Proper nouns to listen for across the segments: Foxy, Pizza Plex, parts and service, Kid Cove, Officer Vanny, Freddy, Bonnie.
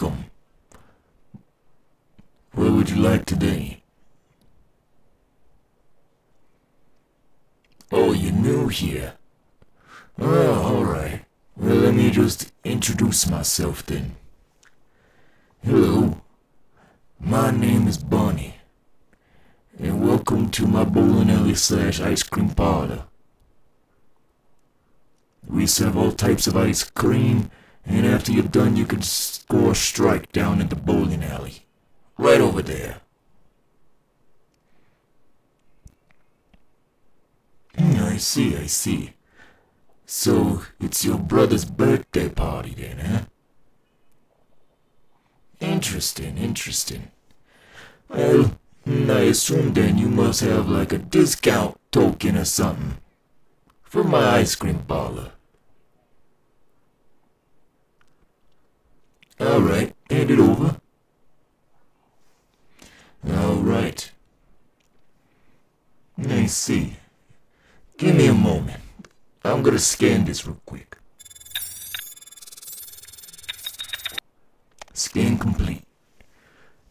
welcome. Where would you like today? Oh, you're new here. Oh, alright. Well, let me just introduce myself then. Hello. My name is Bonnie. And welcome to my bowling alley / ice cream parlor. We serve all types of ice cream, and after you're done you can score a strike down at the bowling alley. Right over there. I see, I see. So, it's your brother's birthday party then, huh? Interesting, interesting. Well, I assume then you must have like a discount token or something. For my ice cream parlor. Alright, hand it over. Alright. Let me see. Give me a moment. I'm gonna scan this real quick. Scan complete.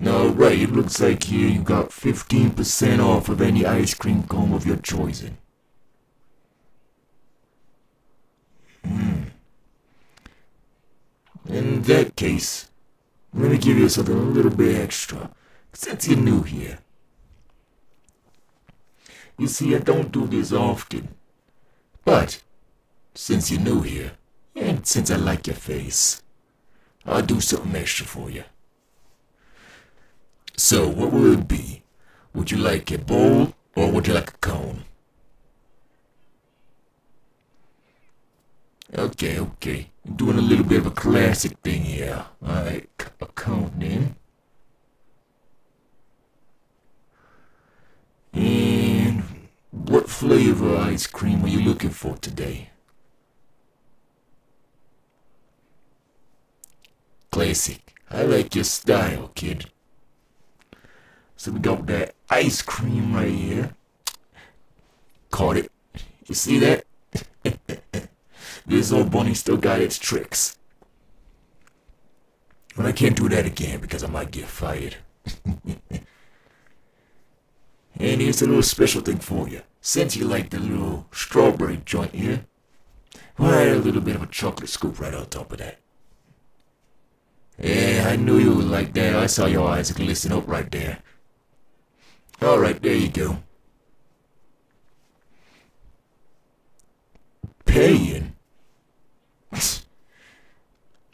Alright, it looks like here you got 15% off of any ice cream cone of your choice. In that case, let me give you something a little bit extra, since you're new here. You see, I don't do this often, but since you're new here, and since I like your face, I'll do something extra for you. So, what would it be? Would you like a bowl, or would you like a cone? Okay, okay. I'm doing a little bit of a classic thing here. Alright, a cone in. And what flavor ice cream are you looking for today? Classic. I like your style, kid. So we got that ice cream right here. Caught it. You see that? This old bunny still got its tricks. But I can't do that again because I might get fired. And here's a little special thing for you. Since you like the little strawberry joint here, we'll add a little bit of a chocolate scoop right on top of that. Yeah, I knew you would like that. I saw your eyes glisten up right there. Alright, there you go. Paying?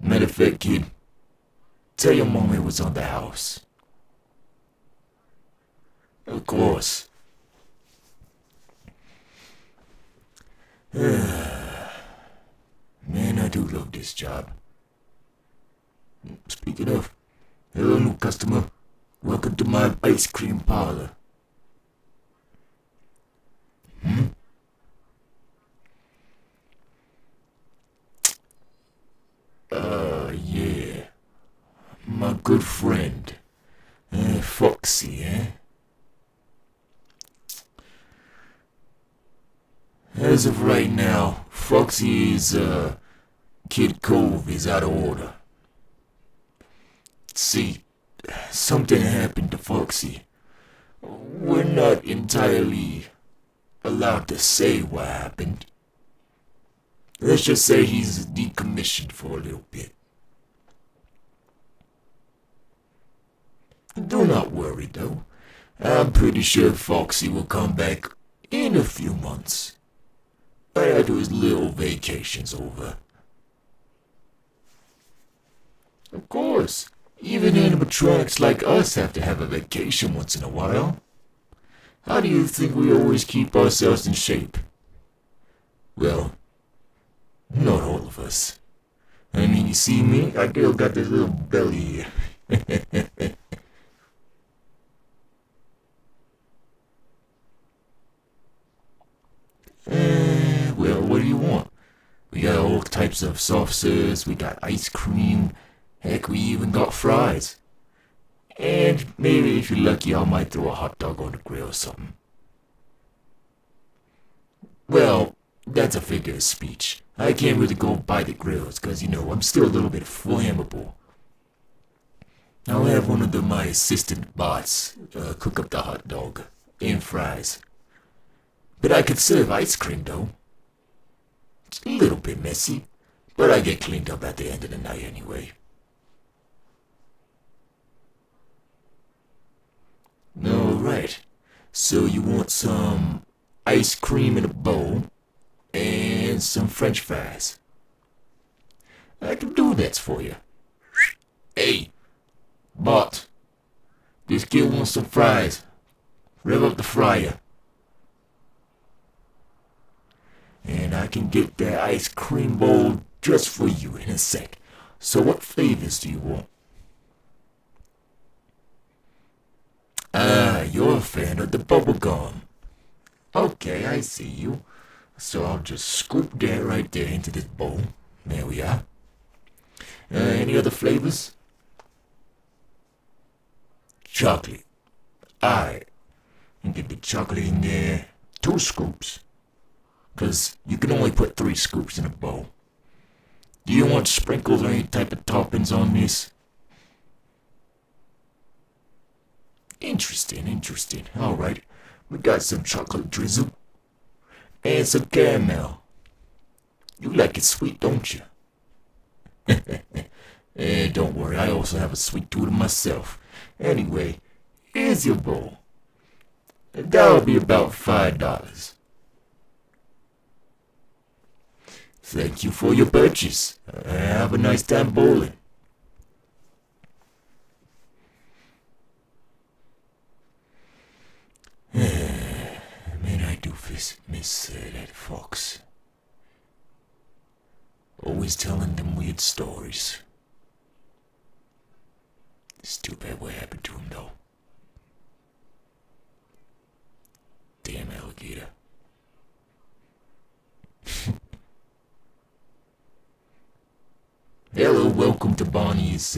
Matter of fact, kid, tell your mom it was on the house. Of course. Man, I do love this job. Speaking of, hello new customer. Welcome to my ice cream parlor. Yeah. My good friend. Foxy, eh? As of right now, Foxy's, Kid Cove is out of order. See, something happened to Foxy. We're not entirely allowed to say what happened. Let's just say he's decommissioned for a little bit. Do not worry, though. I'm pretty sure Foxy will come back in a few months. After his little vacation's over. Of course, even animatronics like us have to have a vacation once in a while. How do you think we always keep ourselves in shape? Well, not all of us. I mean, you see me? I still got this little belly here. Well, what do you want? We got all types of soft serves, we got ice cream, heck, we even got fries. And maybe if you're lucky, I might throw a hot dog on the grill or something. Well, that's a figure of speech. I can't really go by the grills, because, you know, I'm still a little bit flammable. I'll have one of my assistant bots cook up the hot dog and fries. But I could serve ice cream, though. It's a little bit messy, but I get cleaned up at the end of the night anyway. Alright, so you want some ice cream in a bowl and some French fries. I can do that for you. Hey, bot, this kid wants some fries. Rev up the fryer. And I can get that ice cream bowl just for you in a sec. So what flavors do you want? Ah, you're a fan of the bubblegum. Okay, I see you. So I'll just scoop that right there into this bowl. There we are. Any other flavors? Chocolate. Alright. Get the chocolate in there. 2 scoops. Because you can only put 3 scoops in a bowl. Do you want sprinkles or any type of toppings on this? Interesting, interesting. Alright. We got some chocolate drizzle. And some caramel. You like it sweet, don't you? And don't worry, I also have a sweet tooth myself. Anyway, here's your bowl. That'll be about $5. Thank you for your purchase. Have a nice time bowling. Man, I do miss that fox. Always telling them weird stories. It's too bad what happened to him, though. Damn alligator. Hello, welcome to Bonnie's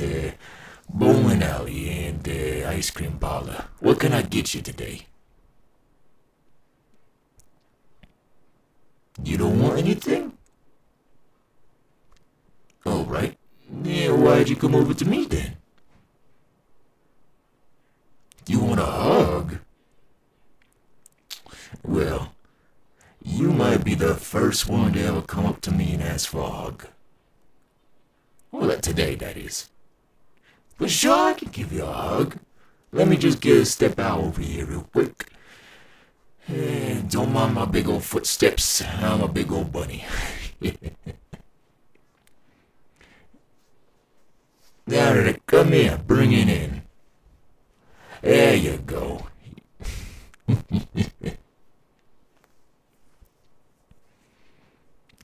bowling alley and ice cream parlor. What can I get you today? You don't want anything? Alright. Yeah, why'd you come over to me then? You want a hug? Well, you might be the first one to ever come up to me and ask for a hug. Well, today, that is. But sure, I can give you a hug. Let me just get a step out over here real quick. Don't mind my big old footsteps. I'm a big old bunny. Now, come here. Bring it in. There you go.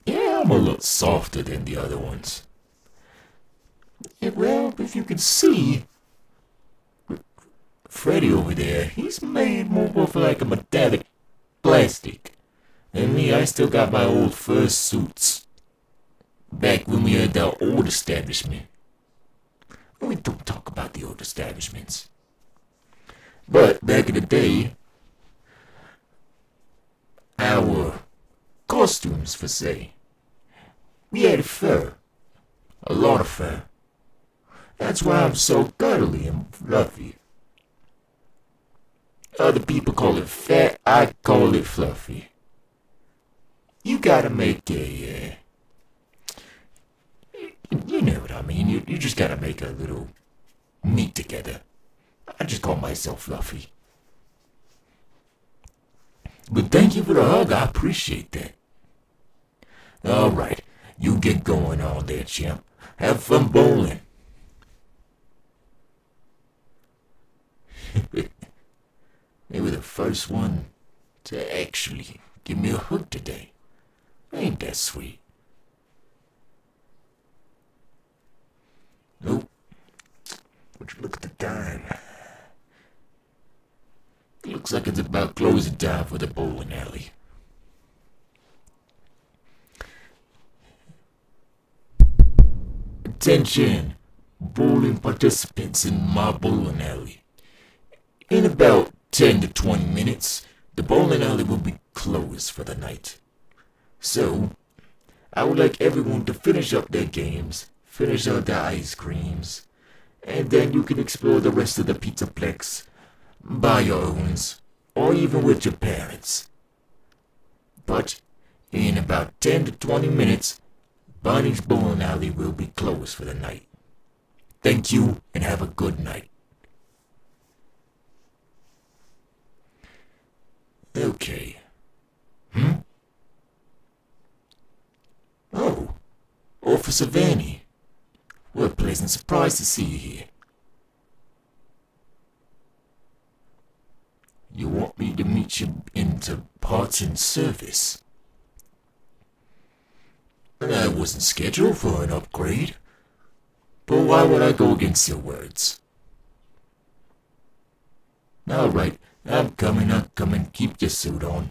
Yeah, I'm a little softer than the other ones. Yeah, well, if you can see, Freddy over there, he's made more of like a metallic plastic. And me, I still got my old fur suits. Back when we had our old establishment. We don't talk about the old establishments. But back in the day, our costumes, per se, we had fur. A lot of fur. That's why I'm so cuddly and fluffy. Other people call it fat, I call it fluffy. You gotta make a, you know what I mean, you just gotta make a little meat together. I just call myself fluffy. But thank you for the hug, I appreciate that. Alright, you get going on there, champ. Have fun bowling. They were the first one to actually give me a hug today. Ain't that sweet? Nope. Would you look at the time? It looks like it's about closing time for the bowling alley. Attention, bowling participants in my bowling alley. In about 10 to 20 minutes, the bowling alley will be closed for the night. So, I would like everyone to finish up their games, finish out their ice creams, and then you can explore the rest of the Pizza Plex by your own, or even with your parents. But in about 10 to 20 minutes, Bonnie's bowling alley will be closed for the night. Thank you and have a good night. Okay. Oh, Officer Vanny. What a pleasant surprise to see you here. You want me to meet you into parts and service? I wasn't scheduled for an upgrade. But why would I go against your words? Alright, I'm coming. Keep your suit on.